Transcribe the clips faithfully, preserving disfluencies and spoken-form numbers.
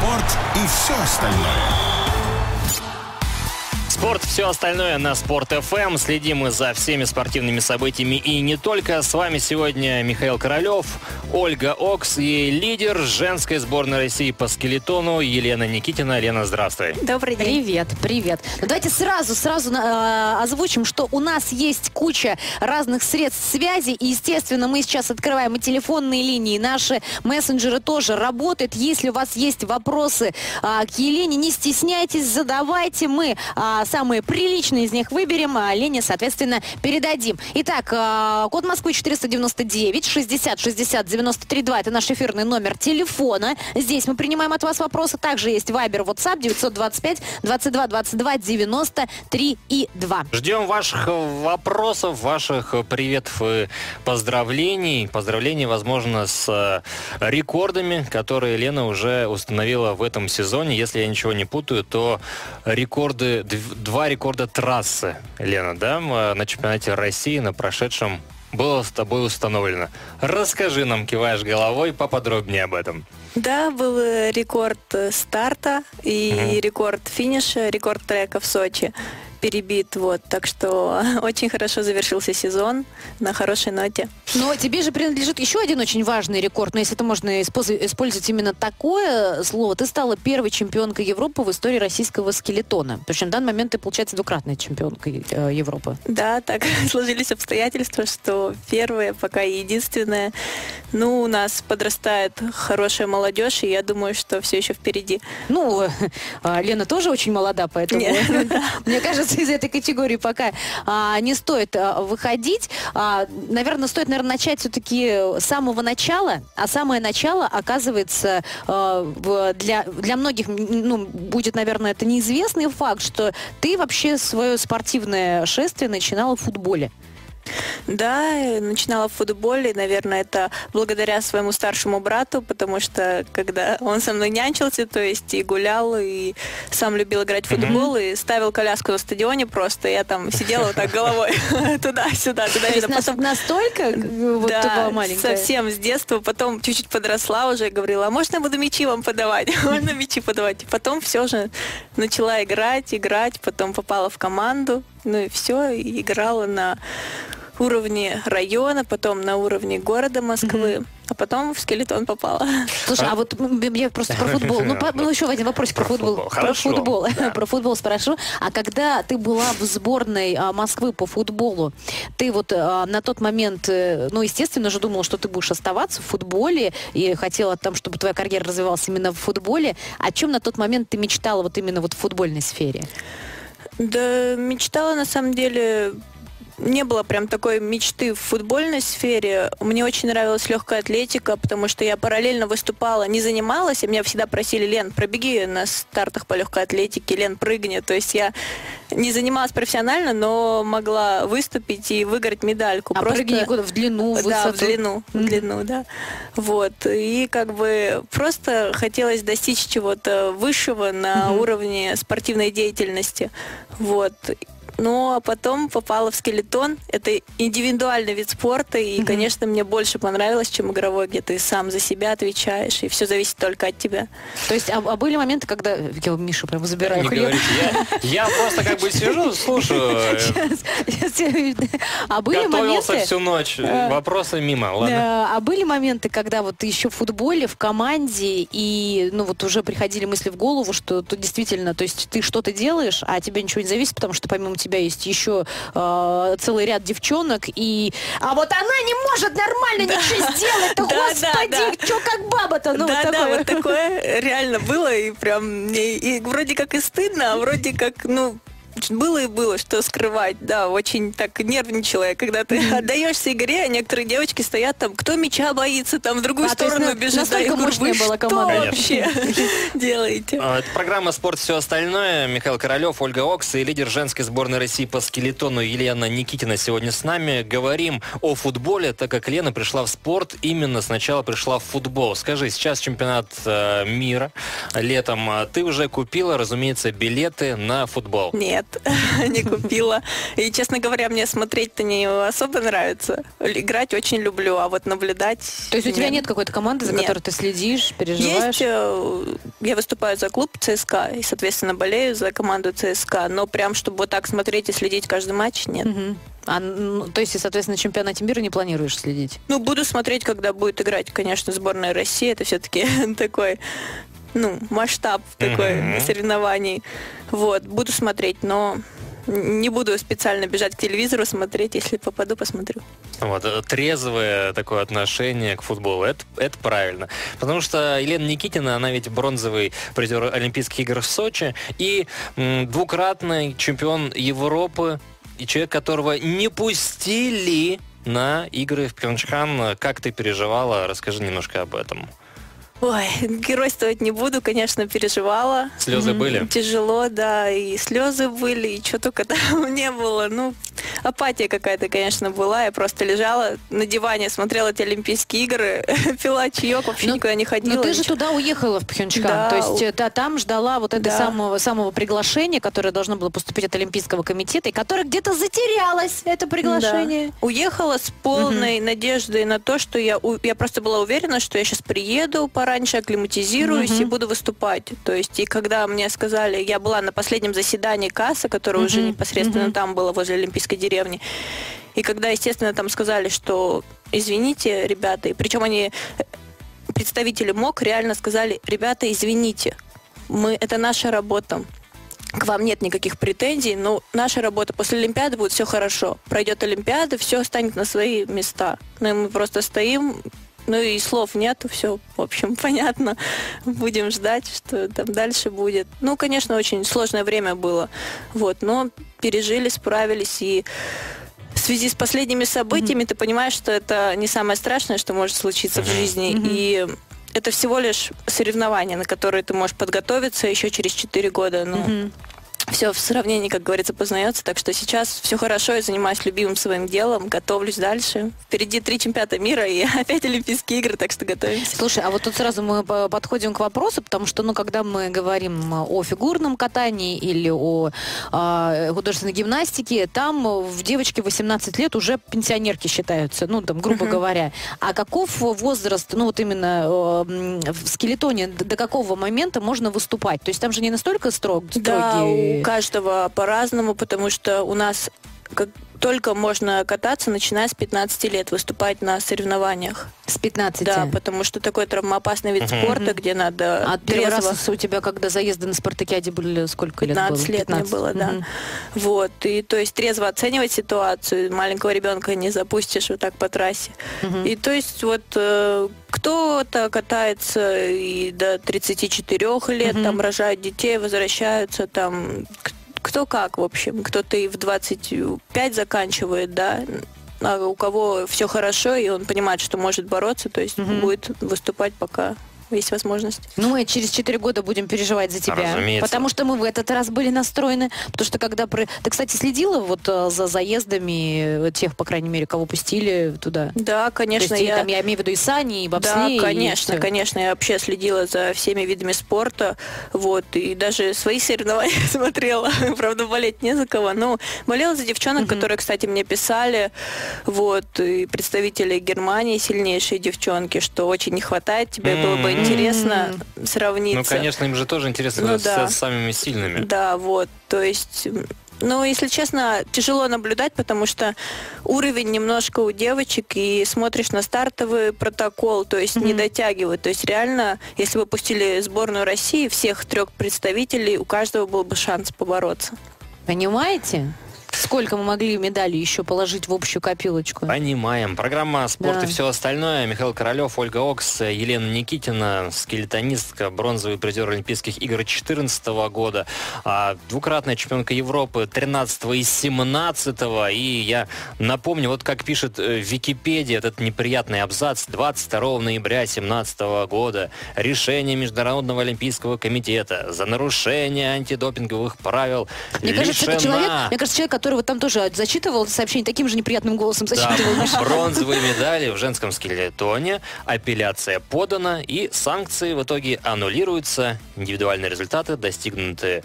Спорт и все остальное. Спорт, все остальное на Спорт эф эм. Следим мы за всеми спортивными событиями и не только. С вами сегодня Михаил Королев, Ольга Окс и лидер женской сборной России по скелетону Елена Никитина. Лена, здравствуй. Добрый день. Привет, привет. Ну, давайте сразу, сразу э, озвучим, что у нас есть куча разных средств связи. И, естественно, мы сейчас открываем и телефонные линии, наши мессенджеры тоже работают. Если у вас есть вопросы э, к Елене, не стесняйтесь, задавайте. Мы э, самые приличные из них выберем, а Лене, соответственно, передадим. Итак, э, код Москвы четыреста девяносто девять шестьдесят шестьдесят девяносто три два. Это наш эфирный номер телефона. Здесь мы принимаем от вас вопросы. Также есть Вайбер, WhatsApp девятьсот двадцать пять двадцать два двадцать два девяносто три и два. Ждем ваших вопросов, ваших приветов и поздравлений. Поздравления, возможно, с рекордами, которые Лена уже установила в этом сезоне. Если я ничего не путаю, то рекорды... Два рекорда трассы, Лена, да, на чемпионате России, на прошедшем, было с тобой установлено. Расскажи нам, киваешь головой, поподробнее об этом. Да, был рекорд старта и угу. рекорд финиша, рекорд трека в Сочи перебит, вот, так что очень хорошо завершился сезон, на хорошей ноте. Но тебе же принадлежит еще один очень важный рекорд, но если это можно использовать именно такое слово, ты стала первой чемпионкой Европы в истории российского скелетона. Причем на данный момент ты, получается, двукратная чемпионка Европы. Да, так сложились обстоятельства, что первая, пока единственная. Ну, у нас подрастает хорошая молодежь, и я думаю, что все еще впереди. Ну, Лена тоже очень молода, поэтому мне кажется, из этой категории пока а, не стоит а, выходить. А, наверное, стоит, наверное, начать все-таки с самого начала. А самое начало, оказывается, а, для, для многих, ну, будет, наверное, это неизвестный факт, что ты вообще свое спортивное шествие начинала в футболе. Да, начинала в футболе, наверное, это благодаря своему старшему брату, потому что когда он со мной нянчился, то есть и гулял, и сам любил играть в футбол, mm-hmm. и ставил коляску на стадионе просто, я там сидела вот так головой туда-сюда, туда-сюда. Настолько? Да, совсем с детства, потом чуть-чуть подросла уже, говорила, а можно я буду мячи вам подавать? Можно мячи подавать? Потом все же начала играть, играть, потом попала в команду. Ну и все, играла на уровне района, потом на уровне города Москвы, mm-hmm. а потом в скелетон попала. Слушай, а, а вот я просто про футбол. Ну, по, ну еще один вопрос про, про футбол. футбол. Про футбол. Да. Про футбол спрошу. А когда ты была в сборной а, Москвы по футболу, ты вот а, на тот момент, ну, естественно же, думала, что ты будешь оставаться в футболе, и хотела там, чтобы твоя карьера развивалась именно в футболе. О чем на тот момент ты мечтала вот именно вот в футбольной сфере? Да, мечтала, на самом деле, не было прям такой мечты в футбольной сфере. Мне очень нравилась легкая атлетика, потому что я параллельно выступала, не занималась, и меня всегда просили, Лен, пробеги на стартах по легкой атлетике, Лен, прыгни. То есть я не занималась профессионально, но могла выступить и выиграть медальку. А просто... прыгни куда? В длину, в высоту? Да, в длину, в длину, да. Вот, и как бы просто хотелось достичь чего-то высшего на mm-hmm. уровне спортивной деятельности. Вот. Ну, а потом попала в скелетон. Это индивидуальный вид спорта, и, mm-hmm. конечно, мне больше понравилось, чем игровой, где ты сам за себя отвечаешь, и все зависит только от тебя. То есть, а, а были моменты, когда... Я Мишу прям забираю. Не говорите, я, я просто как бы сижу, слушаю. А были готовился моменты, всю ночь, вопросы мимо, ладно. А были моменты, когда вот еще в футболе, в команде, и, ну, вот уже приходили мысли в голову, что тут действительно, то есть ты что-то делаешь, а от тебя ничего не зависит, потому что помимо тебя есть еще э, целый ряд девчонок, и... А вот она не может нормально да. ничего сделать! Да, господи, да, да. Чё как баба-то? Ну, да, вот такое. Да, вот такое реально было, и прям... И, и вроде как и стыдно, а вроде как, ну... Было и было, что скрывать, да, очень так нервничала я, когда ты отдаешься игре, а некоторые девочки стоят там, кто мяча боится, там в другую а, сторону есть, бежит. Настолько да, мощная была команда. Что вообще делаете? Это программа «Спорт. Все остальное». Михаил Королев, Ольга Окс и лидер женской сборной России по скелетону Елена Никитина сегодня с нами. Говорим о футболе, так как Лена пришла в спорт, именно сначала пришла в футбол. Скажи, сейчас чемпионат мира летом, ты уже купила, разумеется, билеты на футбол? Нет. не купила. И, честно говоря, мне смотреть-то не особо нравится. Играть очень люблю, а вот наблюдать... То есть у тебя нет какой-то команды, за которой ты следишь, переживаешь? Есть. Я выступаю за клуб ЦСКА и, соответственно, болею за команду ЦСКА. Но прям, чтобы вот так смотреть и следить каждый матч, нет. А, ну, то есть, соответственно, на чемпионате мира не планируешь следить? Ну, буду смотреть, когда будет играть, конечно, сборная России. Это все-таки такой, ну, масштаб такой соревнований. Вот, буду смотреть, но... Не буду специально бежать к телевизору смотреть, если попаду, посмотрю. Вот, трезвое такое отношение к футболу, это, это правильно. Потому что Елена Никитина, она ведь бронзовый призер Олимпийских игр в Сочи и м, двукратный чемпион Европы, и человек, которого не пустили на игры в Пхёнчхан. Как ты переживала? Расскажи немножко об этом. Ой, геройствовать не буду, конечно, переживала. Слезы были? Тяжело, да, и слезы были, и что только там не было. Ну, апатия какая-то, конечно, была. Я просто лежала на диване, смотрела эти Олимпийские игры, пила чаек, вообще но, никуда не ходила. Но ты ничего. Же туда уехала, в Пхёнчхан. Да, то есть да, там ждала вот это да. самого, самого приглашения, которое должно было поступить от Олимпийского комитета, и которое где-то затерялось, это приглашение. Да. Уехала с полной угу. надеждой на то, что я, я просто была уверена, что я сейчас приеду, пора раньше акклиматизируюсь mm-hmm. и буду выступать. То есть, и когда мне сказали, я была на последнем заседании КАСа, которое mm-hmm. уже непосредственно mm-hmm. там было, возле Олимпийской деревни, и когда, естественно, там сказали, что извините, ребята, и причем они, представители МОК, реально сказали, ребята, извините, мы, это наша работа. К вам нет никаких претензий, но наша работа после Олимпиады будет все хорошо. Пройдет Олимпиада, все станет на свои места. Ну и мы просто стоим. Ну и слов нету, все, в общем, понятно. Будем ждать, что там дальше будет. Ну, конечно, очень сложное время было, вот, но пережили, справились. И в связи с последними событиями mm-hmm. ты понимаешь, что это не самое страшное, что может случиться mm-hmm. в жизни. Mm-hmm. И это всего лишь соревнования, на которые ты можешь подготовиться еще через четыре года. Но... Mm-hmm. Все в сравнении, как говорится, познается. Так что сейчас все хорошо, я занимаюсь любимым своим делом, готовлюсь дальше. Впереди три чемпионата мира и опять Олимпийские игры, так что готовимся. Слушай, а вот тут сразу мы подходим к вопросу, потому что, ну, когда мы говорим о фигурном катании или о э, художественной гимнастике, там в девочке восемнадцать лет уже пенсионерки считаются, ну, там, грубо uh-huh. говоря. А каков возраст, ну, вот именно э, в скелетоне, до какого момента можно выступать? То есть там же не настолько строг, строгие... Да. У каждого по-разному, потому что у нас как только можно кататься, начиная с пятнадцати лет, выступать на соревнованиях. С пятнадцати? Да, потому что такой травмоопасный вид uh-huh. спорта, где надо... А первый раз у тебя, когда заезды на спартакиаде были, сколько лет было? пятнадцать лет мне было, да. Uh-huh. Вот, и то есть трезво оценивать ситуацию, маленького ребенка не запустишь вот так по трассе. Uh-huh. И то есть вот кто-то катается и до тридцати четырёх лет, uh-huh. там рожают детей, возвращаются, там... Кто как, в общем, кто-то и в двадцать пять заканчивает, да, а у кого все хорошо, и он понимает, что может бороться, то есть mm-hmm. будет выступать, пока есть возможность. Ну, мы через четыре года будем переживать за тебя. Разумеется. Потому что мы в этот раз были настроены, потому что когда... Про... Ты, кстати, следила вот за заездами тех, по крайней мере, кого пустили туда? Да, конечно. То есть, я... И, там, я имею в виду и сани, и бобсли. Да, конечно, и конечно. Я вообще следила за всеми видами спорта, вот, и даже свои соревнования смотрела. Правда, болеть не за кого. Но болела за девчонок, mm-hmm. которые, кстати, мне писали, вот, и представители Германии, сильнейшие девчонки, что очень не хватает тебе, mm-hmm. было бы интересно mm-hmm. сравниться. Ну, конечно, им же тоже интересно ну, да. с самыми сильными. Да, вот, то есть, ну, если честно, тяжело наблюдать, потому что уровень немножко у девочек, и смотришь на стартовый протокол, то есть mm-hmm. не дотягивают. То есть реально, если бы пустили сборную России, всех трех представителей, у каждого был бы шанс побороться. Понимаете? Сколько мы могли медалей еще положить в общую копилочку? Понимаем. Программа «Спорт да. и все остальное». Михаил Королев, Ольга Окс, Елена Никитина, скелетонистка, бронзовый призер Олимпийских игр две тысячи четырнадцатого года, двукратная чемпионка Европы тринадцатого и семнадцатого. И я напомню, вот как пишет Википедия, этот неприятный абзац: двадцать второго ноября две тысячи семнадцатого года решение Международного Олимпийского комитета за нарушение антидопинговых правил. Мне кажется, это человек, мне кажется, человек, который вот там тоже зачитывал сообщение таким же неприятным голосом. Зачитывал. Да, бронзовые медали в женском скелетоне, апелляция подана, и санкции в итоге аннулируются. Индивидуальные результаты, достигнутые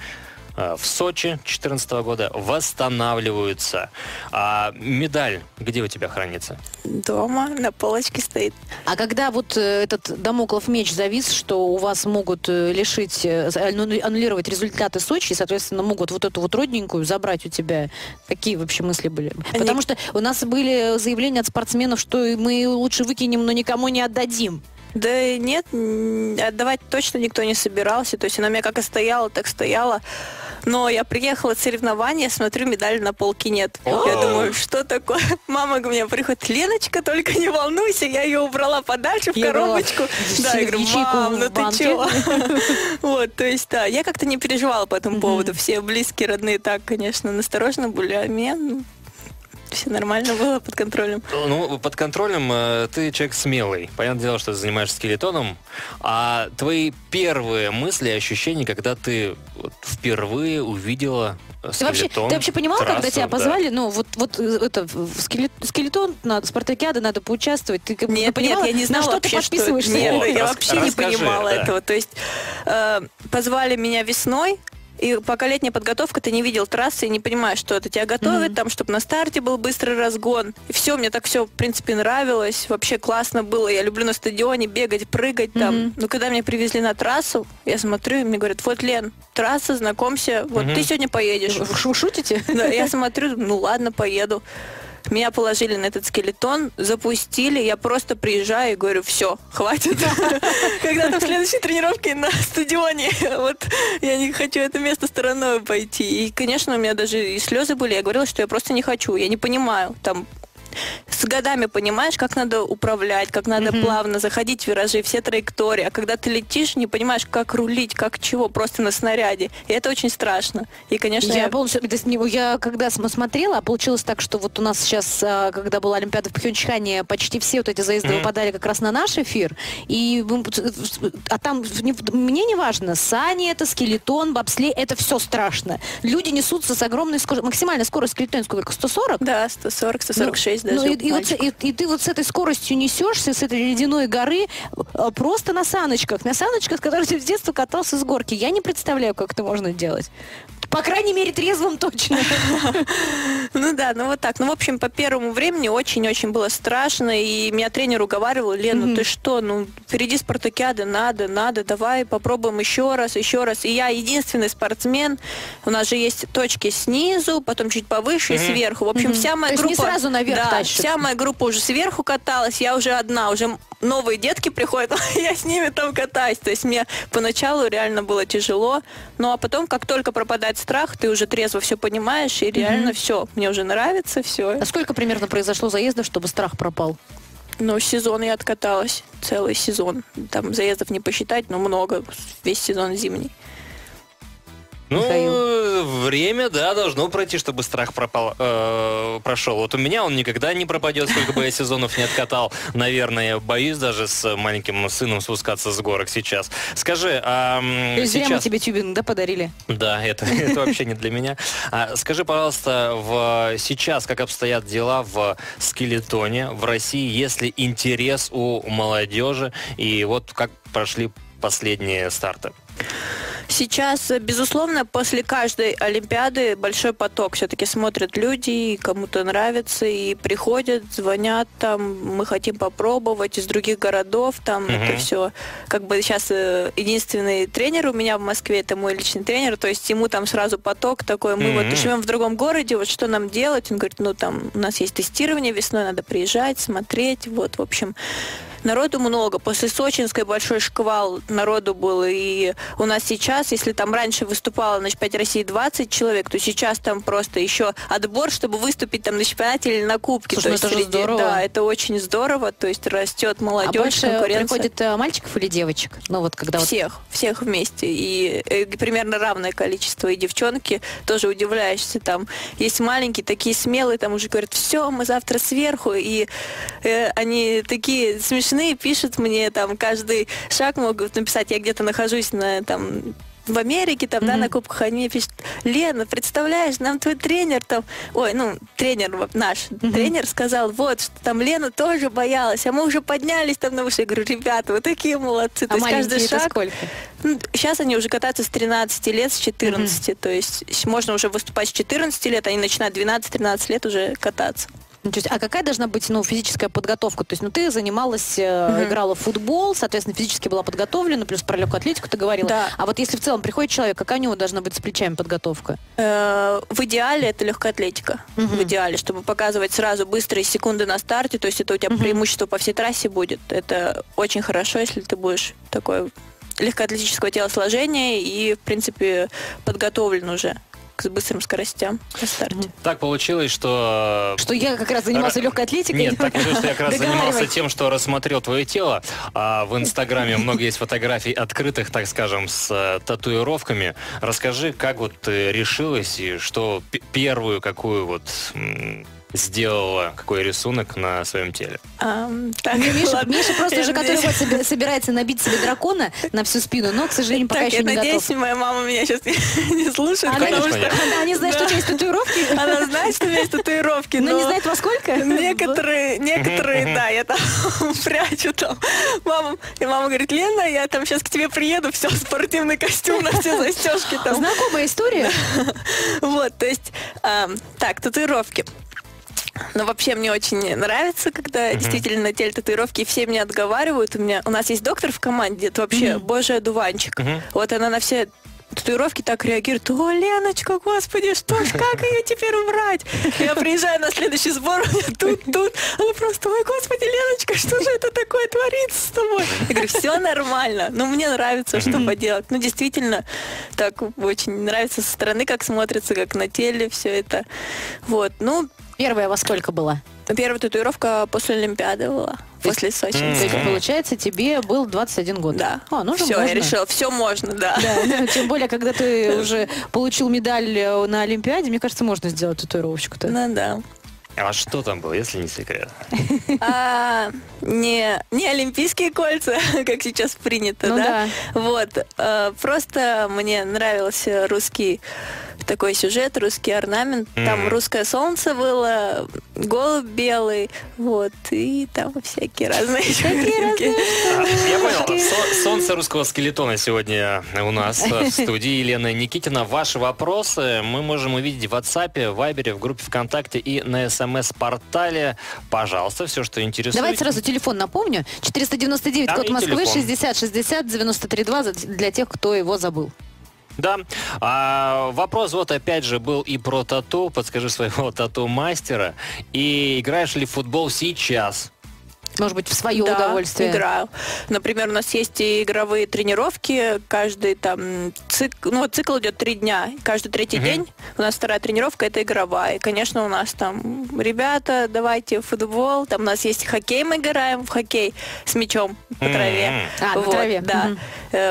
в Сочи две тысячи четырнадцатого года, восстанавливаются. А медаль где у тебя хранится? Дома, на полочке стоит. А когда вот этот дамоклов меч завис, что у вас могут лишить, аннулировать результаты Сочи, и, соответственно, могут вот эту вот родненькую забрать у тебя, какие вообще мысли были? Они... Потому что у нас были заявления от спортсменов, что мы лучше выкинем, но никому не отдадим. Да нет, отдавать точно никто не собирался. То есть она у меня как и стояла, так стояла. Но я приехала с соревнования, смотрю, медали на полке нет. Я думаю, что такое? Мама у меня приходит: Леночка, только не волнуйся, я ее убрала подальше в коробочку. Да, я говорю: мам, ну ты чего? Вот, то есть, да, я как-то не переживала по этому поводу. Все близкие, родные так, конечно, насторожно были, а меня... Все нормально было, под контролем. Ну, под контролем э, ты человек смелый. Понятное дело, что ты занимаешься скелетоном. А твои первые мысли и ощущения, когда ты вот впервые увидела скелетон? Ты вообще, ты вообще понимала, трассу, когда тебя позвали? Да. Ну, вот, вот это, скелет, скелетон, надо, спартакиада, надо поучаствовать. Ты как нет, понимала, нет, я не знала, на что вообще, ты подписываешься? Что... Нет, вот, я рас... вообще расскажи, не понимала да. этого. То есть э, позвали меня весной. И пока летняя подготовка, ты не видел трассы и не понимаешь, что это. Тебя готовят, mm-hmm. там, чтобы на старте был быстрый разгон. И все, мне так все, в принципе, нравилось. Вообще классно было. Я люблю на стадионе бегать, прыгать mm-hmm. там. Но когда меня привезли на трассу, я смотрю, и мне говорят: вот, Лен, трасса, знакомься, вот mm-hmm. ты сегодня поедешь. Вы шутите? Да, я смотрю, ну ладно, поеду. Меня положили на этот скелетон, запустили, я просто приезжаю и говорю: все, хватит. Когда там следующие тренировки на стадионе, вот я не хочу это место стороной пойти. И, конечно, у меня даже и слезы были, я говорила, что я просто не хочу, я не понимаю, там... С годами понимаешь, как надо управлять, как надо mm-hmm. плавно заходить в виражи, все траектории. А когда ты летишь, не понимаешь, как рулить, как чего, просто на снаряде. И это очень страшно. И, конечно, я... Я, полностью... я когда смотрела, получилось так, что вот у нас сейчас, когда была Олимпиада в Пхёнчхане, почти все вот эти заезды mm-hmm. выпадали как раз на наш эфир. И... А там, мне не важно, сани это, скелетон, бобслей, это все страшно. Люди несутся с огромной скоростью. Максимальная скорость скелетона сколько? сто сорок? Да, сто сорок, сто сорок шесть. Ну... Ну, и, и, вот, и, и ты вот с этой скоростью несешься, с этой ледяной горы, просто на саночках. На саночках, с которых ты с детства катался с горки. Я не представляю, как это можно делать. По крайней мере, трезвым точно. Ну да, ну вот так. Ну, в общем, по первому времени очень-очень было страшно. И меня тренер уговаривал: Лен, ну ты что, ну впереди спартакиады, надо, надо, давай попробуем еще раз, еще раз. И я единственный спортсмен. У нас же есть точки снизу, потом чуть повыше и сверху. В общем, вся моя группа... То есть не сразу наверх тащится. Да, вся моя группа уже сверху каталась, я уже одна, уже... Новые детки приходят, я с ними там катаюсь. То есть мне поначалу реально было тяжело. Ну а потом, как только пропадает страх, ты уже трезво все понимаешь, и реально mm-hmm. все, мне уже нравится все. А сколько примерно произошло заездов, чтобы страх пропал? Ну, сезон я откаталась, целый сезон. Там заездов не посчитать, но много, весь сезон зимний. Ну, Михаил. Время, да, должно пройти, чтобы страх пропал, э, прошел. Вот у меня он никогда не пропадет, сколько бы я сезонов не откатал. Наверное, я боюсь даже с маленьким сыном спускаться с горок сейчас. Скажи, а сейчас... Зря мы тебе тюбинг, да, подарили? Да, это, это вообще не для меня. А, скажи, пожалуйста, в... сейчас как обстоят дела в скелетоне в России? Есть ли интерес у молодежи? И вот как прошли последние старты? Сейчас, безусловно, после каждой Олимпиады большой поток. Все-таки смотрят люди, кому-то нравится, и приходят, звонят, там, мы хотим попробовать из других городов, там, mm-hmm. это все. Как бы сейчас единственный тренер у меня в Москве, это мой личный тренер, то есть ему там сразу поток такой, мы mm-hmm. вот живем в другом городе, вот что нам делать? Он говорит, ну, там, у нас есть тестирование весной, надо приезжать, смотреть, вот, в общем... Народу много. После сочинской большой шквал народу был. И у нас сейчас, если там раньше выступало на чемпионате России двадцать человек, то сейчас там просто еще отбор, чтобы выступить там на чемпионате или на кубке. Слушай, то есть, это среди... здорово. Да, это очень здорово. То есть растет молодежь, а больше конкуренция. Приходит а, мальчиков или девочек? Ну, вот, когда всех, вот... всех вместе. И, и примерно равное количество. И девчонки, тоже удивляешься. Там есть маленькие, такие смелые, там уже говорят: все, мы завтра сверху. И э, они такие смешные. Пишут мне там каждый шаг, могут написать, я где-то нахожусь на там в Америке, там, mm-hmm. да, на Кубках, они мне пишут: Лена, представляешь, нам твой тренер там, ой, ну, тренер наш, mm-hmm. тренер сказал, вот, что там Лена тоже боялась, а мы уже поднялись там на выше. Я говорю, ребята, вы такие молодцы. А то есть каждый шаг... сколько? Ну, сейчас они уже катаются с тринадцати лет, с четырнадцати, mm-hmm. то есть можно уже выступать с четырнадцати лет, они начинают двенадцать-тринадцать лет уже кататься. А какая должна быть, ну, физическая подготовка? То есть, ну, ты занималась, mm-hmm. играла в футбол, соответственно, физически была подготовлена, плюс про легкую атлетику ты говорила. Да. А вот если в целом приходит человек, какая у него должна быть с плечами подготовка? Э-э- в идеале это легкая атлетика. Mm-hmm. В идеале, чтобы показывать сразу быстрые секунды на старте, то есть это у тебя mm-hmm. преимущество по всей трассе будет. Это очень хорошо, если ты будешь такой легкоатлетического телосложения и, в принципе, подготовлен уже к быстрым скоростям на старте. Так получилось, что... Что я как раз занимался Р... легкой атлетикой? Нет, так получилось, что я как раз занимался тем, что рассмотрел твое тело. А в Инстаграме много есть фотографий открытых, так скажем, с э, татуировками. Расскажи, как вот ты решилась и что первую какую вот... сделала какой рисунок на своем теле. А, так, Миша, Миша просто уже который год собирается набить себе дракона на всю спину, но, к сожалению, пока так, еще я не надеюсь, готов. Надеюсь, моя мама меня сейчас не, не слушает. Она, потому, что... она не знает, да. что у тебя есть татуировки. Она знает, что у меня есть татуировки. Но, но не знает, во сколько? Некоторые, некоторые, да, я там прячу там. Мама, и мама говорит, Лена, я там сейчас к тебе приеду, все, спортивный костюм на все застежки там. Знакомая история. Вот, то есть, э, так, татуировки. Но вообще мне очень нравится, когда mm-hmm. действительно на теле татуировки, и все меня отговаривают. У меня, у нас есть доктор в команде, это вообще mm-hmm. божий одуванчик. Mm-hmm. Вот она на все татуировки так реагирует. О, Леночка, господи, что ж, как ее теперь убрать? Я приезжаю на следующий сбор, тут, тут. Она просто, ой, господи, Леночка, что же это такое творится с тобой? Я говорю, все нормально, но мне нравится, что поделать. Ну, действительно, так очень нравится со стороны, как смотрится, как на теле все это. Вот, ну... Первая во сколько была? Первая татуировка после Олимпиады была, после Сочи. Mm-hmm. То есть, получается, тебе был двадцать один год. Да. А, ну, все, можно. Я решила, все можно, да. да. Тем более, когда ты уже получил медаль на Олимпиаде, мне кажется, можно сделать татуировочку-то. Ну, да. А что там было, если не секрет? А, не, не олимпийские кольца, как сейчас принято, ну, да? да? Вот. А, просто мне нравился русский такой сюжет, русский орнамент. Mm. Там русское солнце было, голубь белый, вот. И там всякие разные штуки. Я понял. Солнце русского скелетона сегодня у нас в студии. Елена Никитина, ваши вопросы мы можем увидеть в WhatsApp, в Viber, в группе ВКонтакте и на СМС. СМС-портале. Пожалуйста, все, что интересует. Давайте сразу телефон напомню. четыреста девяносто девять, код Москвы, шестьдесят шестьдесят девяносто три два для тех, кто его забыл. Да. А, вопрос вот опять же был и про тату. Подскажи своего тату-мастера. И играешь ли в футбол сейчас? Может быть, в свое да, удовольствие. Играю. Например, у нас есть и игровые тренировки. Каждый там цикл, ну, цикл идет три дня. Каждый третий угу. день у нас вторая тренировка, это игровая. И, конечно, у нас там ребята, давайте футбол. Там у нас есть хоккей, мы играем в хоккей с мячом по траве. А, вот, на траве. Да.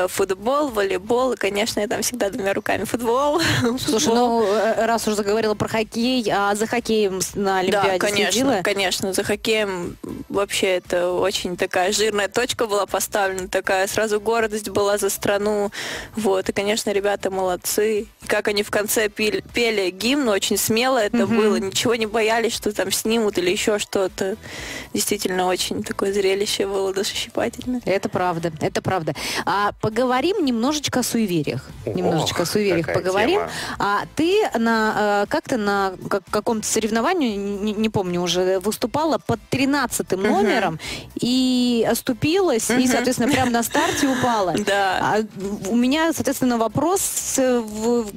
Угу. Футбол, волейбол. И, конечно, я там всегда двумя руками футбол. Слушай, футбол. Ну, раз уже заговорила про хоккей, а за хоккеем на Олимпиаде да, конечно, следила? Конечно. За хоккеем вообще это очень такая жирная точка была поставлена, такая сразу гордость была за страну, вот, и, конечно, ребята молодцы, и как они в конце пели, пели гимн, очень смело это mm-hmm. было, ничего не боялись, что там снимут или еще что-то, действительно, очень такое зрелище было душещипательное. Это правда, это правда. А поговорим немножечко о суевериях, Ох, немножечко о суевериях поговорим. Тема. А ты на, как-то на каком-то соревновании, не, не помню уже, выступала под тринадцатым mm-hmm. номером, и оступилась, uh-huh. и, соответственно, прямо на старте упала. Да. А у меня, соответственно, вопрос,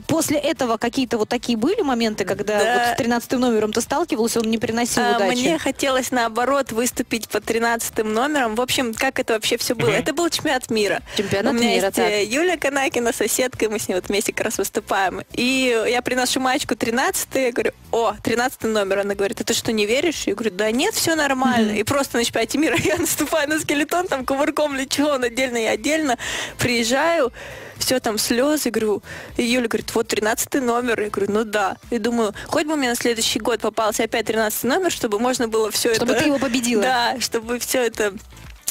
после этого какие-то вот такие были моменты, когда да. вот с тринадцатым номером ты сталкивалась, он не приносил а, удачи? Мне хотелось, наоборот, выступить под тринадцатым номером. В общем, как это вообще все было? Uh-huh. Это был чемпионат мира. Чемпионат у меня мира, есть так. Юля Канакина, соседка, мы с ней вот вместе как раз выступаем. И я приношу маечку тринадцатый, я говорю, о, тринадцатый номер. Она говорит, а ты что, не веришь? Я говорю, да нет, все нормально. Uh-huh. И просто начинаю пять мира, я наступаю на скелетон, там кувырком лечу, он отдельно и отдельно, приезжаю, все там слезы, говорю, и Юля говорит, вот тринадцатый номер, я говорю, ну да, и думаю, хоть бы мне на следующий год попался опять тринадцатый номер, чтобы можно было все это... Чтобы ты его победила. Да, чтобы все это...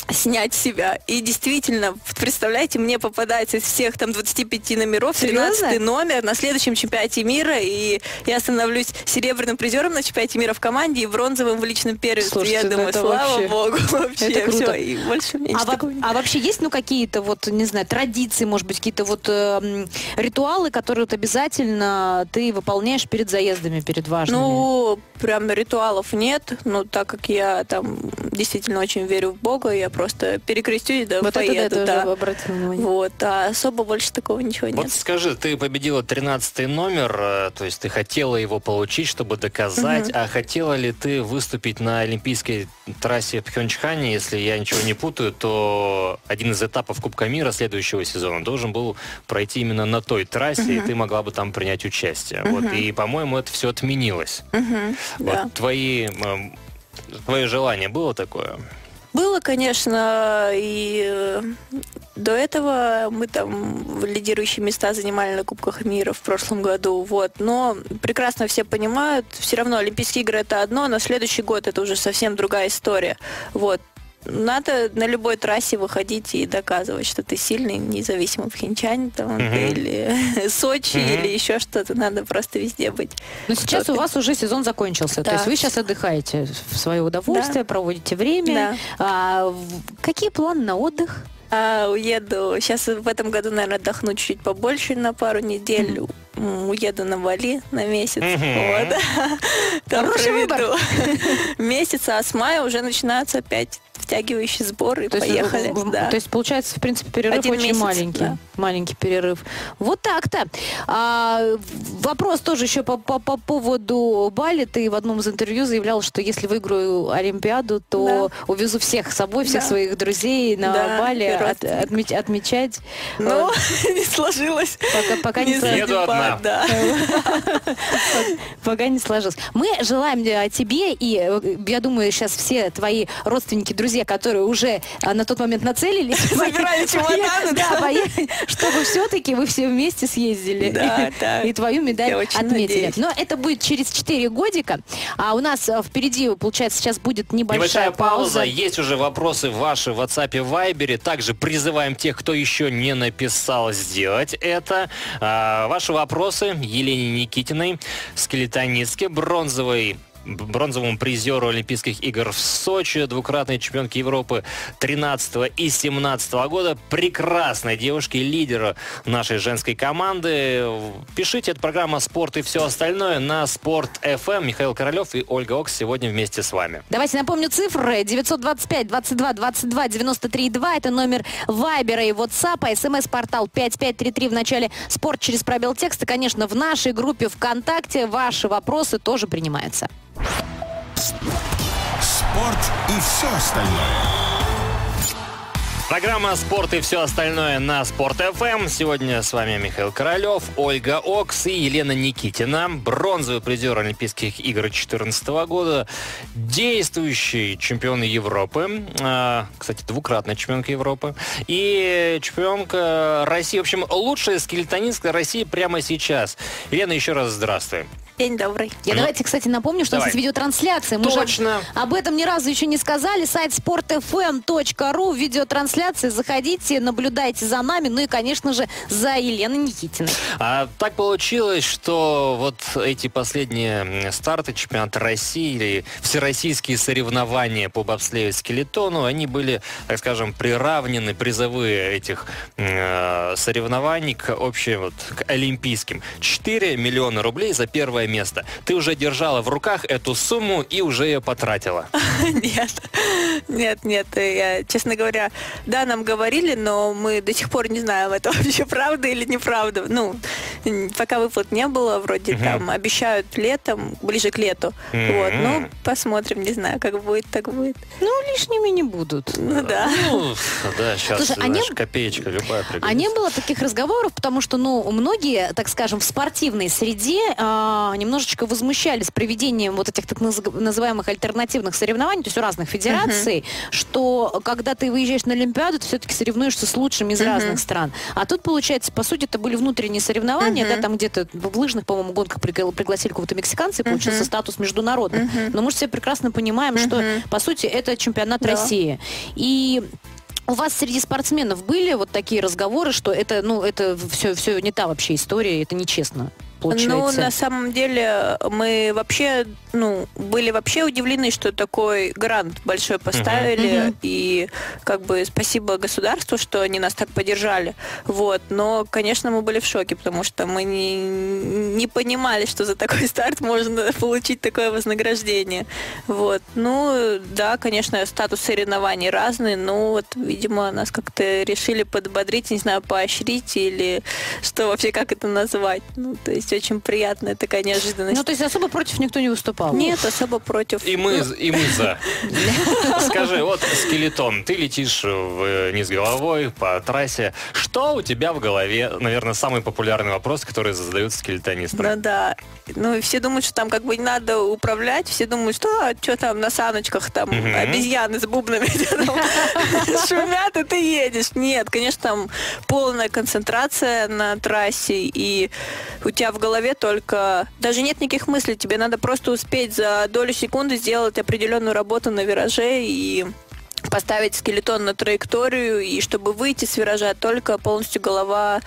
снять себя. И действительно, представляете, мне попадается из всех там двадцати пяти номеров тринадцатый номер на следующем чемпионате мира, и я становлюсь серебряным призером на чемпионате мира в команде и бронзовым в личном первенстве. Слушайте, я думаю, слава вообще... богу, вообще это круто. Все, и больше мне а, во... а вообще есть, ну, какие-то вот, не знаю, традиции, может быть, какие-то вот э, ритуалы, которые вот обязательно ты выполняешь перед заездами, перед важными? Ну, прям ритуалов нет, но так как я там действительно очень верю в Бога, я просто перекрестюсь, да, вот поеду, да. Вот, а особо больше такого ничего нет. Вот скажи, ты победила тринадцатый номер, то есть ты хотела его получить, чтобы доказать, угу. а хотела ли ты выступить на олимпийской трассе в Пхёнчхане? Если я ничего не путаю, то один из этапов Кубка мира следующего сезона должен был пройти именно на той трассе, угу. и ты могла бы там принять участие. Угу. Вот, и, по-моему, это все отменилось. Угу. Вот, да. твои, твое желание было такое? Было, конечно, и до этого мы там лидирующие места занимали на Кубках мира в прошлом году, вот, но прекрасно все понимают, все равно Олимпийские игры это одно, но следующий год это уже совсем другая история, вот. Надо на любой трассе выходить и доказывать, что ты сильный, независимо в Пхёнчхане там, mm-hmm. или Сочи, mm-hmm. или еще что-то. Надо просто везде быть. Но сейчас ты... у вас уже сезон закончился. Да. То есть вы сейчас отдыхаете в свое удовольствие, да. проводите время. Да. А, какие планы на отдых? А, уеду. Сейчас в этом году, наверное, отдохну чуть-чуть побольше на пару недель. Mm-hmm. Уеду на Бали на месяц. Mm-hmm. Вот. Там проведу месяц, а с мая уже начинаются опять втягивающий сбор, и то поехали. Есть, да. То есть, получается, в принципе, перерыв Один очень месяц, маленький. Да. Маленький перерыв. Вот так-то. А, вопрос тоже еще по, по, по поводу Бали. Ты в одном из интервью заявлял, что если выиграю Олимпиаду, то да. увезу всех с собой, всех да. своих друзей на да, Бали от, отмеч, отмечать. Ну, не сложилось. Пока не сложилось. Пока не сложилось. Мы желаем тебе, и я думаю, сейчас все твои родственники, друзья, друзья, которые уже а, на тот момент нацелились, забирали чемоданы, да, поехали, чтобы все-таки вы все вместе съездили, да, да. и твою медаль Я отметили. Но это будет через четыре годика, а у нас впереди, получается, сейчас будет небольшая, небольшая пауза. пауза. Есть уже вопросы ваши в WhatsApp и Viber. Также призываем тех, кто еще не написал, сделать это. А, ваши вопросы Елене Никитиной, скелетонистке, бронзовой бронзовому призеру Олимпийских игр в Сочи, двукратной чемпионке Европы тринадцатого и семнадцатого года, прекрасной девушке, лидера нашей женской команды. Пишите, это программа «Спорт» и все остальное на «Спорт эф эм». Михаил Королев и Ольга Окс сегодня вместе с вами. Давайте напомню цифры. девять два пять, двадцать два, двадцать два, девяносто три, два. Это номер Вайбера и WhatsApp, смс-портал пять пять три три в начале «Спорт» через пробел текста. Конечно, в нашей группе ВКонтакте ваши вопросы тоже принимаются. Спорт и все остальное. Программа «Спорт» и все остальное на «Спорт эф эм». Сегодня с вами Михаил Королев, Ольга Окс и Елена Никитина. Бронзовый призер Олимпийских игр две тысячи четырнадцатого года. Действующий чемпион Европы. Кстати, двукратная чемпионка Европы. И чемпионка России. В общем, лучшая скелетонистка России прямо сейчас. Елена, еще раз здравствуй. День добрый. Я ну, давайте, кстати, напомню, что давай. У нас есть видеотрансляция. Мы Точно. Же об этом ни разу еще не сказали. Сайт спорт эф эм точка ру, видеотрансляции. Заходите, наблюдайте за нами, ну и, конечно же, за Еленой Никитиной. А, так получилось, что вот эти последние старты чемпионата России или всероссийские соревнования по бобслею скелетону, они были, так скажем, приравнены, призовые этих э, соревнований к общим, вот, к олимпийским. четыре миллиона рублей за первое место. Ты уже держала в руках эту сумму и уже ее потратила? Нет, нет, нет. Я, честно говоря, да, нам говорили, но мы до сих пор не знаем, это вообще правда или неправда. Ну, пока выплат не было, вроде угу. там обещают летом, ближе к лету. Mm-hmm. Вот, ну, посмотрим, не знаю, как будет, так будет. Ну, лишними не будут. Ну, да. Ну, да, сейчас, Слушай, знаешь, а не... копеечка любая пригодится. А не было таких разговоров, потому что, ну, многие, так скажем, в спортивной среде а, немножечко возмущались проведением вот этих так называемых альтернативных соревнований, то есть у разных федераций, uh-huh. что когда ты выезжаешь на Олимпиаду, ты все-таки соревнуешься с лучшими из uh-huh. разных стран. А тут, получается, по сути, это были внутренние соревнования, Испании, uh-huh. да, там где-то в лыжных, по-моему, гонках пригласили какого-то мексиканца, и получился uh-huh. статус международный. Uh-huh. Но мы же все прекрасно понимаем, uh-huh. что, по сути, это чемпионат да. России. И... У вас среди спортсменов были вот такие разговоры, что это, ну, это все, все не та вообще история, это нечестно получается? Ну, на самом деле, мы вообще, ну, были вообще удивлены, что такой грант большой поставили, uh-huh. и как бы спасибо государству, что они нас так поддержали, вот, но, конечно, мы были в шоке, потому что мы не, не понимали, что за такой старт можно получить такое вознаграждение, вот, ну, да, конечно, статус соревнований разный, но вот, видимо, нас как-то решили подбодрить, не знаю, поощрить или что вообще, как это назвать, ну, то есть очень приятная такая неожиданность. Ну, то есть особо против никто не выступал? Нет, особо против. И мы, и мы за. Скажи, вот скелетон, ты летишь вниз головой по трассе. Что у тебя в голове? Наверное, самый популярный вопрос, который задают скелетонисты. Ну да. Ну, все думают, что там как бы не надо управлять. Все думают, что, а, что там на саночках там обезьяны с бубнами шумят, и ты едешь. Нет, конечно, там полная концентрация на трассе, и у тебя в голове только... Даже нет никаких мыслей, тебе надо просто успеть за долю секунды сделать определенную работу на вираже и поставить скелетон на траекторию, и чтобы выйти с виража, только полностью голова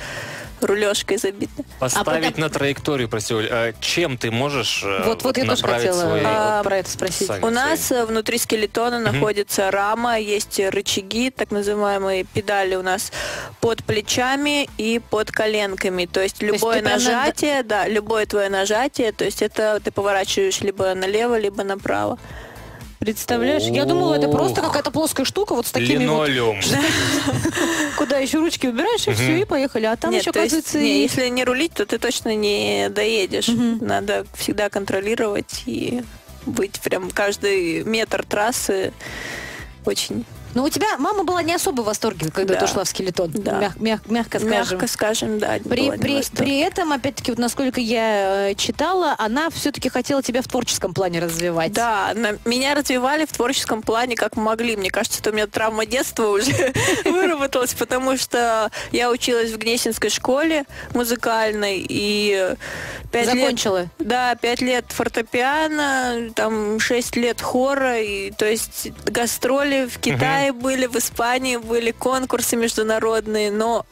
рулежкой забита. Поставить а, на траекторию, прости, Оль, чем ты можешь вот, вот я направить тоже хотела свой... а, про это спросить. Сами, У нас свои. внутри скелетона mm-hmm. находится рама, есть рычаги, так называемые педали у нас под плечами и под коленками. То есть любое то есть нажатие, на... да, любое твое нажатие, то есть это ты поворачиваешь либо налево, либо направо. Представляешь? Я думала, это просто какая-то плоская штука вот с такими вот... Линолеум. Куда еще ручки убираешь, и все, и поехали. А там еще, оказывается... Если не рулить, то ты точно не доедешь. Надо всегда контролировать и быть прям каждый метр трассы очень... Но у тебя мама была не особо в восторге, когда да. ты ушла в скелетон, да. мяг, мяг, мягко скажем. Мягко скажем, да. При, при, при этом, опять-таки, вот насколько я читала, она все-таки хотела тебя в творческом плане развивать. Да, на, меня развивали в творческом плане как могли. Мне кажется, что у меня травма детства уже выработалась, потому что я училась в Гнесинской школе музыкальной и... Закончила? Лет, да, пять лет фортепиано, там шесть лет хора, и, то есть гастроли в Китае, были в Испании, были конкурсы международные, но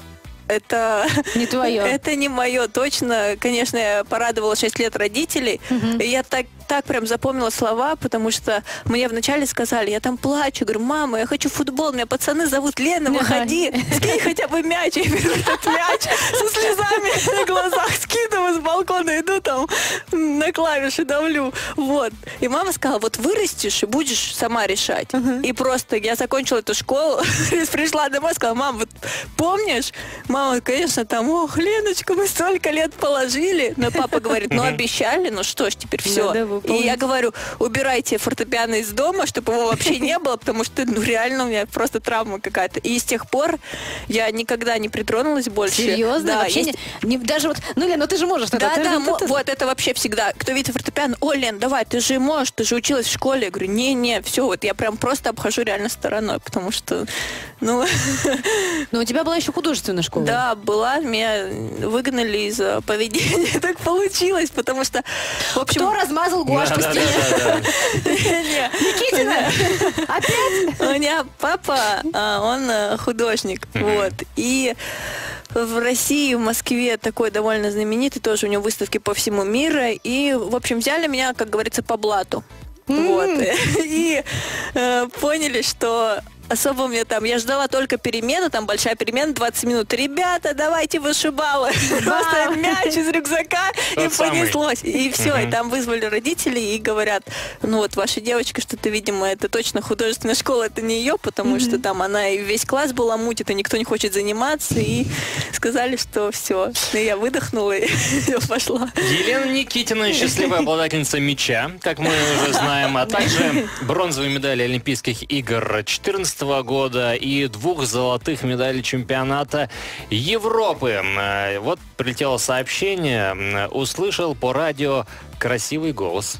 это не твое. Это не мое, точно. Конечно, я порадовала шесть лет родителей. Угу. И я так, так прям запомнила слова, потому что мне вначале сказали, я там плачу, говорю, мама, я хочу футбол, меня пацаны зовут Лена, выходи, скинь хотя бы мяч. Я беру этот мяч со слезами на глазах, скидываю с балкона, иду там на клавиши давлю. Вот. И мама сказала, вот вырастешь и будешь сама решать. И просто я закончила эту школу, пришла домой, сказала, мам, вот помнишь? Мама, конечно, там, ох, Леночка, мы столько лет положили. Но папа говорит, ну обещали, ну что ж, теперь все. Ну, да, и я говорю, убирайте фортепиано из дома, чтобы его вообще не было, потому что, ну реально, у меня просто травма какая-то. И с тех пор я никогда не притронулась больше. Серьезно? Да, вообще есть... не, не, даже вот, ну, Лен, ну ты же можешь тогда. Да, ты, да, ты, ты, ты... вот это вообще всегда. Кто видит фортепиано, о, Лен, давай, ты же можешь, ты же училась в школе. Я говорю, не-не, все, вот я прям просто обхожу реально стороной, потому что, ну... Но у тебя была еще художественная школа. Да, была, меня выгнали из-за поведения. Так получилось, потому что... В общем... Кто размазал гуашь по стене? Никитина! Опять? У меня папа, он художник. Вот. И в России, в Москве такой довольно знаменитый, тоже у него выставки по всему миру. И, в общем, взяли меня, как говорится, по блату. Вот. И поняли, что... Особо мне там, я ждала только перемену, там большая перемена, двадцать минут. Ребята, давайте вышибалы. Просто мяч из рюкзака, и понеслось. И все, и там вызвали родителей и говорят, ну вот ваша девочка, что-то, видимо, это точно художественная школа, это не ее, потому что там она и весь класс была мутит, и никто не хочет заниматься. И сказали, что все. И я выдохнула, и все, пошла. Елена Никитина, счастливая обладательница мяча, как мы уже знаем, а также бронзовые медали Олимпийских игр четырнадцатого года и двух золотых медалей чемпионата Европы. Вот прилетело сообщение, услышал по радио красивый голос.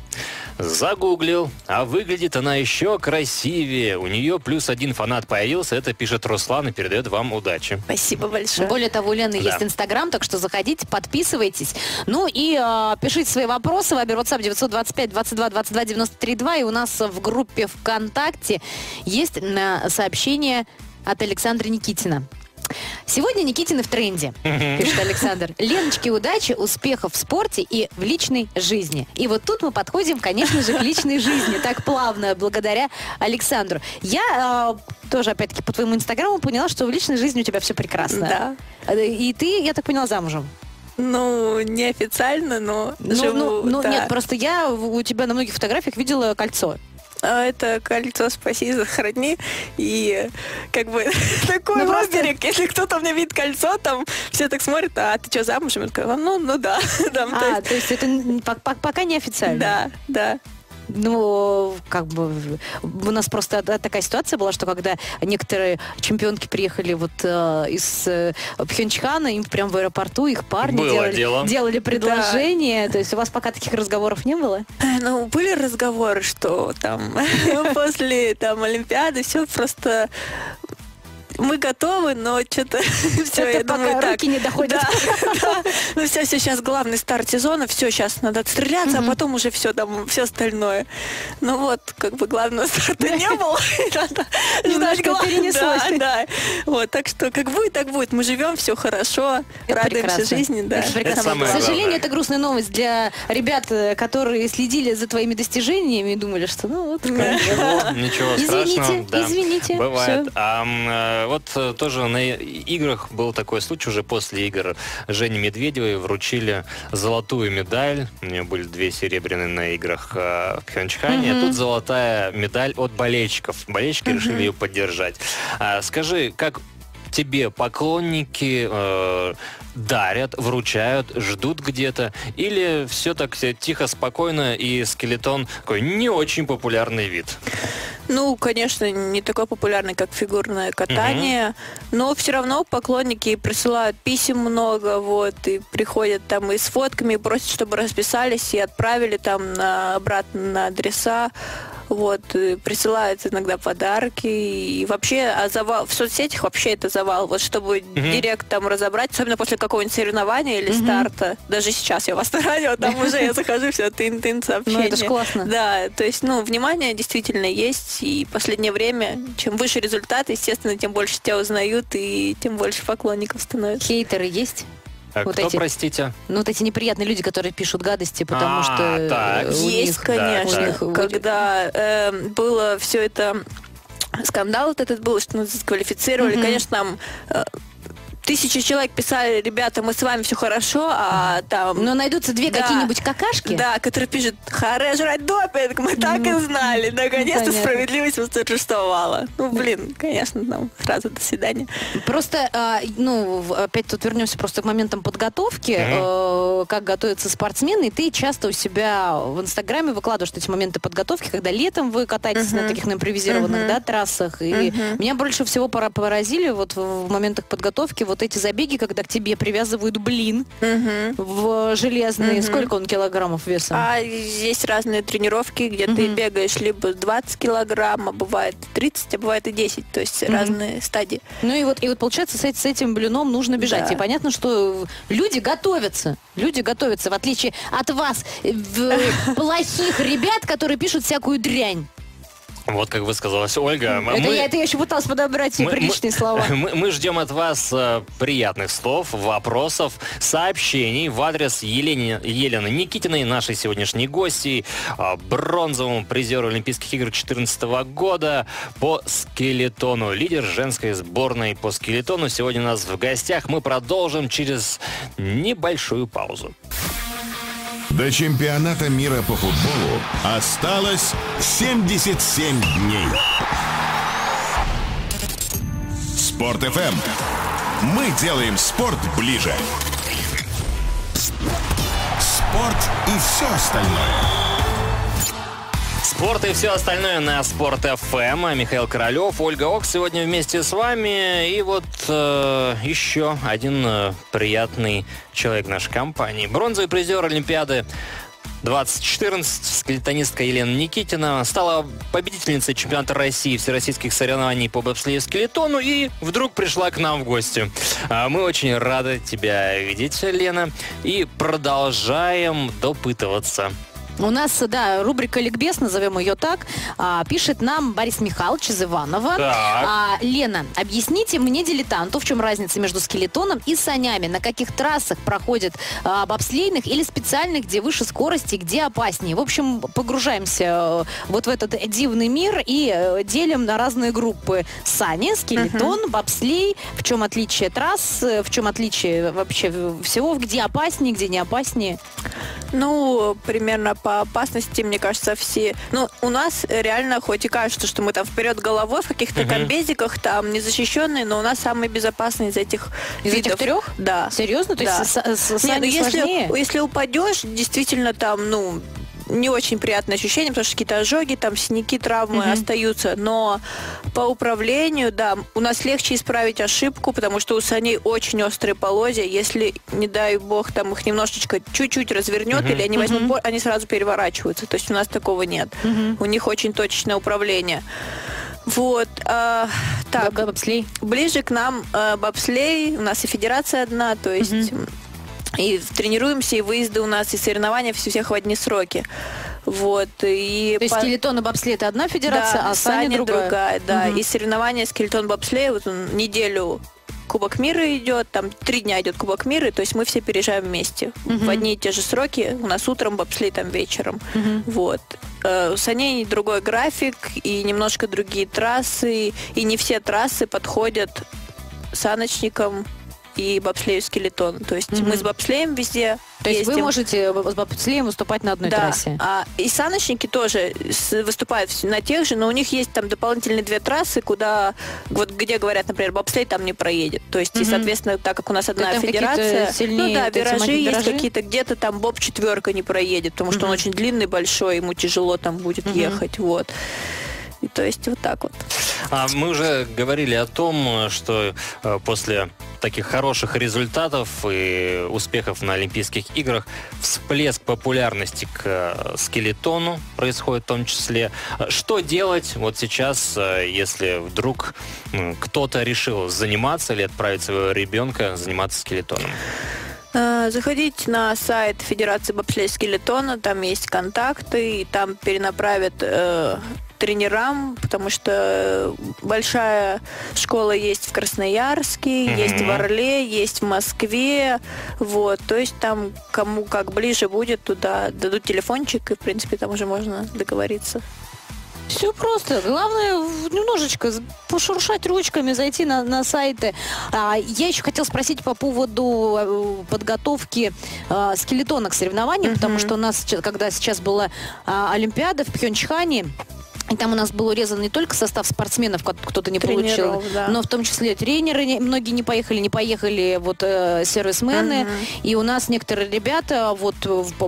Загуглил, а выглядит она еще красивее. У нее плюс один фанат появился. Это пишет Руслан и передает вам удачи. Спасибо большое. Более того, у Лены да. есть Инстаграм, так что заходите, подписывайтесь. Ну и э, пишите свои вопросы. Вайбер, WhatsApp девять два пять двадцать два двадцать два девяносто три два. И у нас в группе ВКонтакте есть э, сообщение от Александра Никитина. Сегодня Никитины в тренде, пишет Александр. Леночке удачи, успехов в спорте и в личной жизни. И вот тут мы подходим, конечно же, к личной жизни. Так плавно, благодаря Александру. Я э, тоже, опять-таки, по твоему инстаграму поняла, что в личной жизни у тебя все прекрасно. Да. И ты, я так поняла, замужем. Ну, неофициально, но ну, живу. Ну, ну да. Нет, просто я у тебя на многих фотографиях видела кольцо. А это кольцо «Спаси, захорони». И как бы такой розберег, если кто-то мне видит кольцо, там все так смотрят, а ты что, замужем? Я такая, ну, ну да. А, то есть это пока не официально? Да, да. Ну, как бы, у нас просто такая ситуация была, что когда некоторые чемпионки приехали вот э, из э, Пхёнчхана, им прям в аэропорту их парни делали, делали предложение. Да. То есть у вас пока таких разговоров не было? Ну, были разговоры, что там после там Олимпиады все просто... Мы готовы, но что-то все, я думаю, так. Руки не доходят. Ну все, сейчас главный старт сезона, все, сейчас надо отстреляться, а потом уже все там, все остальное. Ну вот, как бы главного старта не было. Немножко перенеслось. Да, вот, так что как будет, так будет. Мы живем, все хорошо, радуемся жизни. К сожалению, это грустная новость для ребят, которые следили за твоими достижениями и думали, что ну вот. Ничего страшного. Извините, извините. Бывает. Вот тоже на играх был такой случай, уже после игр Жене Медведевой вручили золотую медаль. У нее были две серебряные на играх в Пхёнчхане. Mm-hmm. А тут золотая медаль от болельщиков. Болельщики mm-hmm. решили ее поддержать. А, скажи, как тебе поклонники э, дарят, вручают, ждут где-то? Или все так тихо, спокойно, и скелетон такой не очень популярный вид? Ну, конечно, не такой популярный, как фигурное катание, угу. но все равно поклонники присылают писем много, вот, и приходят там и с фотками, и просят, чтобы расписались, и отправили там на, обратно на адреса. Вот, присылают иногда подарки, и вообще, а завал, в соцсетях вообще это завал, вот чтобы mm-hmm. директ там разобрать, особенно после какого-нибудь соревнования или mm-hmm. старта, даже сейчас я вас на радио, там уже я захожу, все, тын-тын, сообщение. Ну, это же классно. Да, то есть, ну, внимание действительно есть, и в последнее время, чем выше результат, естественно, тем больше тебя узнают, и тем больше поклонников становится. Хейтеры есть? А вот кто, эти, простите? Ну, вот эти неприятные люди, которые пишут гадости, потому а, что... Так. Есть, них, конечно. Да, них, да. Когда э, было все это... Скандал вот этот был, что нас дисквалифицировали. Mm-hmm. Конечно, там... Э, Тысячи человек писали, ребята, мы с вами все хорошо, а там... Но найдутся две да, какие-нибудь какашки? Да, которые пишут, харе жрать допинг, мы так ну, и знали. Наконец-то ну, справедливость восторжествовала. Ну, блин, конечно, там сразу до свидания. Просто, ну, опять тут вернемся просто к моментам подготовки, mm-hmm. как готовятся спортсмены, и ты часто у себя в Инстаграме выкладываешь эти моменты подготовки, когда летом вы катаетесь mm-hmm. на таких на импровизированных mm-hmm. да, трассах, и mm-hmm. меня больше всего поразили вот в моментах подготовки вот эти забеги, когда к тебе привязывают блин uh-huh. в железные. Uh-huh. Сколько он килограммов весом? А есть разные тренировки, где uh-huh. ты бегаешь либо двадцать килограмм, а бывает тридцать, а бывает и десять. То есть uh-huh. разные стадии. Ну и вот, и вот получается, с, с этим блином нужно бежать. Да. И понятно, что люди готовятся. Люди готовятся, в отличие от вас, плохих ребят, которые пишут всякую дрянь. Вот как высказалась Ольга. Это, мы, я, это я еще пыталась подобрать мы, приличные мы, слова. Мы, мы ждем от вас э, приятных слов, вопросов, сообщений в адрес Елене, Елены Никитиной, нашей сегодняшней гости, э, бронзовому призеру Олимпийских игр две тысячи четырнадцатого года по скелетону. Лидер женской сборной по скелетону сегодня у нас в гостях. Мы продолжим через небольшую паузу. До чемпионата мира по футболу осталось семьдесят семь дней. Спорт эф эм. Мы делаем спорт ближе. Спорт и все остальное. Спорт и все остальное на Спорт эф эм. Михаил Королев, Ольга Окс сегодня вместе с вами. И вот э, еще один э, приятный человек нашей компании. Бронзовый призер Олимпиады двадцать четырнадцать скелетонистка Елена Никитина стала победительницей чемпионата России всероссийских соревнований по бобслею скелетону и вдруг пришла к нам в гости. Мы очень рады тебя видеть, Лена, и продолжаем допытываться. У нас, да, рубрика «Ликбез», назовем ее так, а, пишет нам Борис Михайлович из Иванова. А, Лена, объясните мне, дилетанту, в чем разница между скелетоном и санями? На каких трассах проходят а, бобслейных или специальных, где выше скорости, где опаснее? В общем, погружаемся вот в этот дивный мир и делим на разные группы: сани, скелетон, uh-huh. бобслей. В чем отличие трасс, в чем отличие вообще всего, где опаснее, где не опаснее? Ну, примерно по... По опасности, мне кажется, все... Ну, у нас реально, хоть и кажется, что мы там вперед головой в каких-то uh-huh. комбезиках, там, незащищенные, но у нас самые безопасные из этих Из видов. Этих трех? Да. Серьезно? То да. есть с, с, Нет, ну, если, если упадешь, действительно, там, ну... не очень приятное ощущение, потому что какие-то ожоги, там синяки, травмы uh-huh. остаются. Но по управлению, да, у нас легче исправить ошибку, потому что у саней очень острые полозья. Если, не дай бог, там их немножечко чуть-чуть развернет, uh-huh. или они возьмут uh-huh. бор, они сразу переворачиваются. То есть у нас такого нет. Uh-huh. У них очень точечное управление. Вот. Э, так, бобслей. Ближе к нам э, бобслей. У нас и федерация одна, то есть... Uh-huh. И тренируемся, и выезды у нас, и соревнования всех в одни сроки. Вот, и То по... есть скелетон и бобслей — это одна федерация, да, а сани другая. другая да. Угу. И соревнования скелетон-бобслей, вот он неделю... Кубок мира идет, там три дня идет Кубок мира, то есть мы все переезжаем вместе. Uh-huh. В одни и те же сроки, у нас утром бобслей, там вечером. Uh-huh. Вот. У саней другой график, и немножко другие трассы, и не все трассы подходят саночникам и бобслею скелетон. То есть mm-hmm. мы с бобслеем везде То ездим. Есть вы можете с бобслеем выступать на одной да. трассе? Да. И саночники тоже выступают на тех же, но у них есть там дополнительные две трассы, куда, вот где говорят, например, бобслей там не проедет. То есть, mm-hmm. и, соответственно, так как у нас одна федерация, ну да, виражи есть какие-то, где-то там боб четверка не проедет, потому что mm-hmm. он очень длинный, большой, ему тяжело там будет mm-hmm. ехать. Вот. И, то есть вот так вот. А мы уже говорили о том, что э, после таких хороших результатов и успехов на Олимпийских играх всплеск популярности к э, скелетону происходит в том числе. Что делать вот сейчас, э, если вдруг э, кто-то решил заниматься или отправить своего ребенка заниматься скелетоном? Заходить на сайт Федерации бобслея скелетона, там есть контакты, и там перенаправят... Э, тренерам, потому что большая школа есть в Красноярске, mm-hmm. есть в Орле, есть в Москве, вот, то есть там кому как ближе будет, туда дадут телефончик, и, в принципе, там уже можно договориться. Все просто. Главное, немножечко пошуршать ручками, зайти на, на сайты. А, я еще хотела спросить по поводу подготовки а, скелетона к соревнованиям, mm-hmm. потому что у нас, когда сейчас была а, Олимпиада в Пхёнчхане, и там у нас был урезан не только состав спортсменов, кто-то не Тренеров, получил, да. но в том числе тренеры, многие не поехали, не поехали вот э, сервисмены. Угу. И у нас некоторые ребята, вот,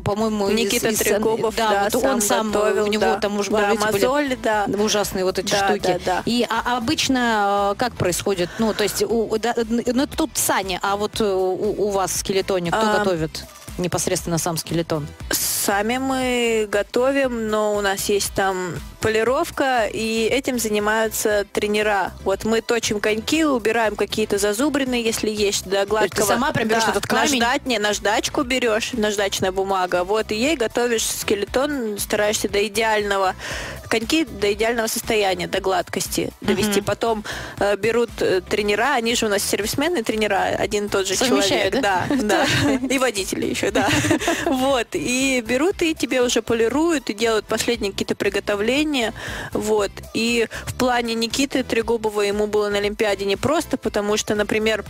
по-моему... Никита из, Трегубов, из, да, да, вот сам он сам, готовил, у него да. там уже да, мозоли, да. ужасные вот эти да, штуки. Да, да. И а, обычно как происходит? Ну, то есть, у, да, ну, тут сани, а вот у, у вас в скелетоне кто а... готовит? Непосредственно сам скелетон. Сами мы готовим, но у нас есть там полировка, и этим занимаются тренера. Вот мы точим коньки, убираем какие-то зазубрины, если есть, до гладкого. Ты сама прям берешь да, этот камень? Наждать, не, наждачку берешь, наждачная бумага, вот, и ей готовишь скелетон, стараешься до идеального, коньки до идеального состояния, до гладкости довести. Mm-hmm. Потом э, берут э, тренера, они же у нас сервисмены, тренера, один и тот же Совмещают, человек. Да? Да, да. И водители еще. Да. Вот. И берут, и тебе уже полируют, и делают последние какие-то приготовления. Вот. И в плане Никиты Трегубова ему было на Олимпиаде непросто, потому что, например,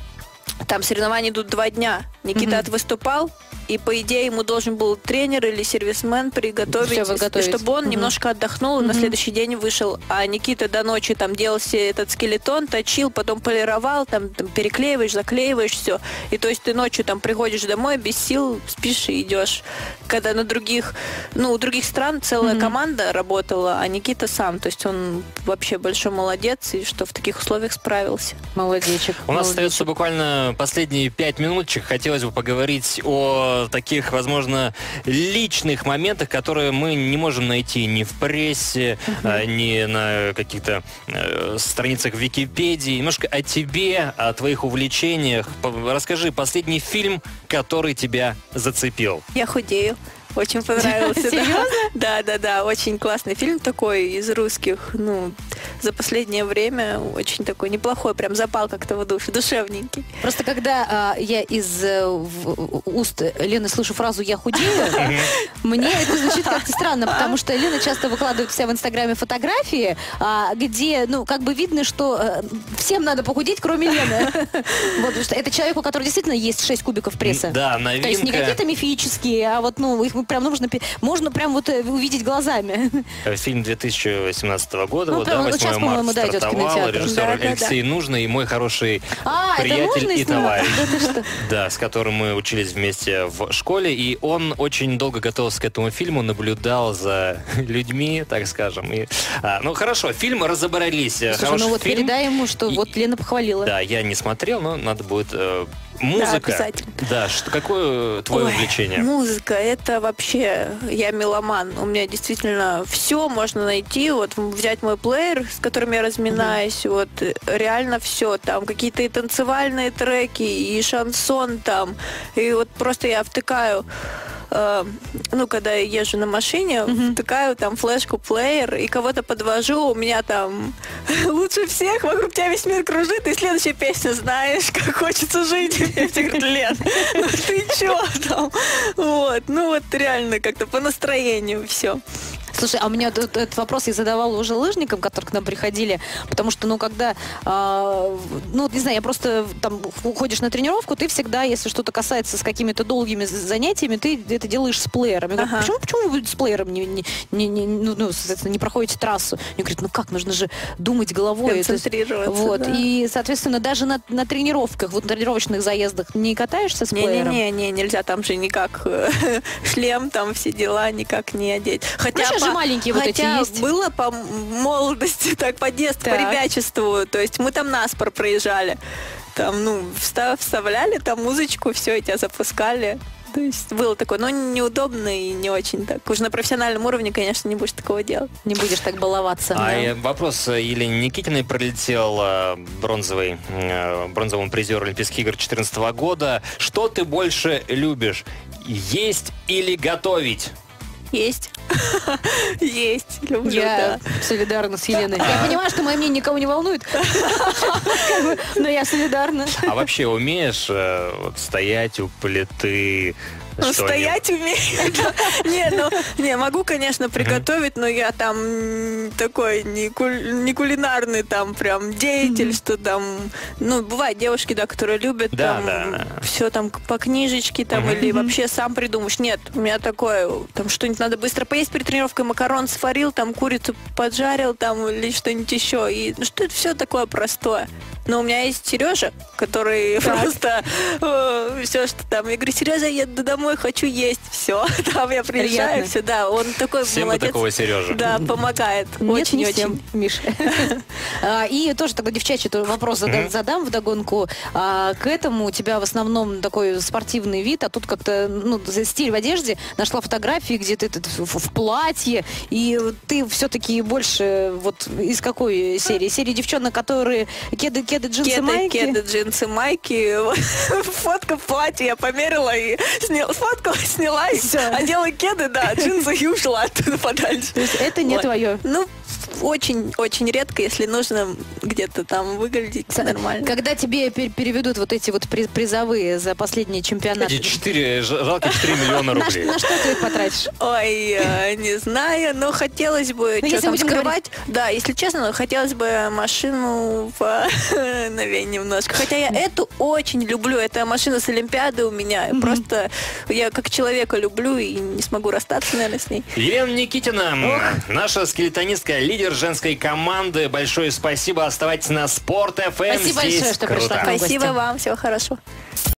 там соревнования идут два дня. Никита mm-hmm. отвыступал, и, по идее, ему должен был тренер или сервисмен приготовить, чтобы он mm-hmm. немножко отдохнул, и mm-hmm. на следующий день вышел. А Никита до ночи там делал себе этот скелетон, точил, потом полировал, там, там переклеиваешь, заклеиваешь, все. И то есть ты ночью там приходишь домой, без сил, спишь и идешь. Когда на других, ну, у других стран целая mm-hmm. команда работала, а Никита сам. То есть он вообще большой молодец, и что в таких условиях справился. Молодечек. У нас остается буквально последние пять минуточек. Хотелось бы поговорить о о таких, возможно, личных моментах, которые мы не можем найти ни в прессе, mm-hmm. ни на каких-то страницах в Википедии. Немножко о тебе, о твоих увлечениях. Расскажи последний фильм, который тебя зацепил. «Я худею». Очень понравился. Серьезно? Да, да, да. Очень классный фильм такой из русских. Ну, за последнее время очень такой неплохой, прям запал как-то в душу, душевненький. Просто когда э, я из э, в, уст Лены слышу фразу «я худею», мне это звучит как-то странно, потому что Лена часто выкладывает себя в Инстаграме фотографии, где, ну, как бы видно, что всем надо похудеть, кроме Лены. Потому что это человек, у которого действительно есть шесть кубиков пресса. Да, новинка. То есть не какие-то мифические, а вот, ну, их прям нужно, можно прям вот увидеть глазами. Фильм две тысячи восемнадцатого года, ну, вот, да, восьмого марта да, стартовал, режиссер да, Алексей да, да. Нужный и мой хороший а, приятель и товарищ, да, с которым мы учились вместе в школе, и он очень долго готовился к этому фильму, наблюдал за людьми, так скажем. И, а, ну хорошо, фильм разобрались. Слушай, ну вот фильм. Передай ему, что и, вот Лена похвалила. Да, я не смотрел, но надо будет... Э, музыка. Да, да, что, какое твое Ой, увлечение? Музыка, это вообще, я меломан. У меня действительно все можно найти. Вот взять мой плеер, с которым я разминаюсь, угу. вот реально все. Там какие-то и танцевальные треки, и шансон там. И вот просто я втыкаю, э, ну, когда я езжу на машине, угу. втыкаю там флешку, плеер, и кого-то подвожу, у меня там лучше всех, вокруг тебя весь мир кружит, и следующая песня знаешь, как хочется жить. Лет. Ну, ты чё там? Вот, ну вот реально как-то по настроению все. Слушай, а у меня тут этот вопрос я задавала уже лыжникам, которые к нам приходили, потому что, ну, когда, э, ну, не знаю, я просто там уходишь на тренировку, ты всегда, если что-то касается с какими-то долгими занятиями, ты это делаешь с плеером. Я говорю, ага. почему, почему вы с плеером не, не, не, не, ну, ну, не проходите трассу? Они говорят, ну как, нужно же думать головой. Концентрироваться, вот. Да. И, соответственно, даже на, на тренировках, вот на тренировочных заездах не катаешься с плеером? Не-не-не, нельзя, там же никак шлем, там все дела никак не одеть. Хотя ну, же маленькие Хотя вот эти есть. Было по молодости, так, по детству, так. по ребячеству. То есть мы там наспор проезжали. Там, ну, встав, вставляли там музычку, все, и тебя запускали. То есть было такое, но неудобно и не очень так. Уже на профессиональном уровне, конечно, не будешь такого делать. Не будешь так баловаться. А да. Вопрос Елене Никитиной пролетел, бронзовый, бронзовому призеру Олимпийских игр две тысячи четырнадцатого года. Что ты больше любишь? Есть или готовить? Есть. Есть. Люблю, я да. солидарна с Еленой. Я понимаю, что мое мнение никого не волнует, но я солидарна. А вообще умеешь стоять у плиты? Ну, стоять умею. Не, ну, не, могу, конечно, приготовить, но я там такой не, куль, не кулинарный там прям деятель, что там, ну, бывают девушки, да, которые любят да, там да. все там по книжечке там или вообще сам придумаешь. Нет, у меня такое, там что-нибудь надо быстро поесть перед тренировкой, макарон сварил, там курицу поджарил там или что-нибудь еще. И ну, что это все такое простое. Но у меня есть Сережа, который так. просто э, все, что там. Я говорю, Сережа, я еду домой, хочу есть. Все, там я приезжаю, все, да. Он такой всем молодец. Всем такого Сережа. Да, помогает. Очень-очень. Миша. И тоже тогда, девчачий, вопрос задам вдогонку. К этому у тебя в основном такой спортивный вид, а тут как-то, ну, стиль в одежде. Нашла фотографии, где ты в платье, и ты все-таки больше вот из какой серии? Серии девчонок, которые кеды Кеды, джинсы, кеды, майки. Кеды, джинсы, майки. Фотка в платье я померила и сняла. Фотку снялась, одела кеды, да, джинсы и ушла оттуда подальше. То есть это не вот. Твое? Ну, очень-очень редко, если нужно где-то там выглядеть С нормально. Когда тебе переведут вот эти вот призовые за последние чемпионаты? Эти четыре, жалко, четыре миллиона рублей. На, на что ты их потратишь? Ой, не знаю, но хотелось бы... Что-то скрывать. Да, если честно, хотелось бы машину в... Наверное, немножко. Хотя я эту очень люблю. Это машина с Олимпиады у меня. Mm-hmm. Просто я как человека люблю и не смогу расстаться, наверное, с ней. Елена Никитина, oh. наша скелетонистка, лидер женской команды. Большое спасибо. Оставайтесь на Спорт эф эм. Спасибо Здесь большое, что круто. Пришла. Спасибо вам. Всего хорошего.